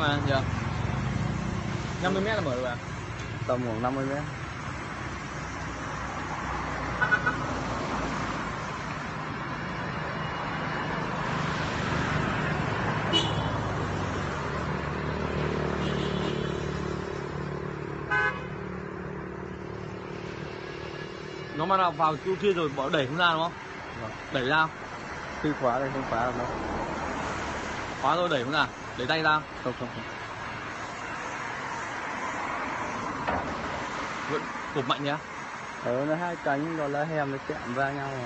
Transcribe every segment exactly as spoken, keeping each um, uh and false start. mà giờ năm mươi mét là mở được à? Tầm khoảng năm mươi mét. Nó mà nào vào chỗ kia rồi bỏ đẩy không ra đúng không? Vâng. Đẩy ra không? Khi khóa đây không khóa được đâu. Khóa rồi đẩy không ra? Đẩy tay ra? Không không không. Cụp mạnh nhá. Ờ, nó hai cánh rồi lá hèm nó chạm va nhau rồi.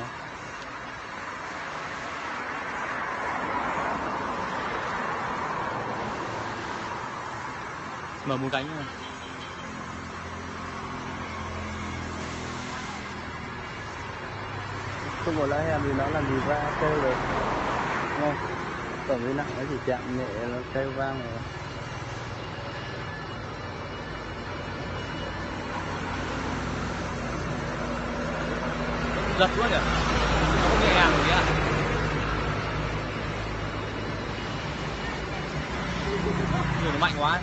Mở một cánh thôi. Không có lá hèm thì nó làm gì va kêu được. Không. Tổng cái nặng nó chỉ chạm nhẹ nó kêu vang rồi. Giật luôn kìa, nó không nhẹ nhàng rồi kìa. Người nó mạnh quá ấy.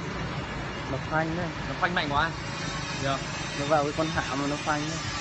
Nó phanh đấy. Nó phanh mạnh quá ấy. Nó vào cái con hạm mà nó phanh đấy.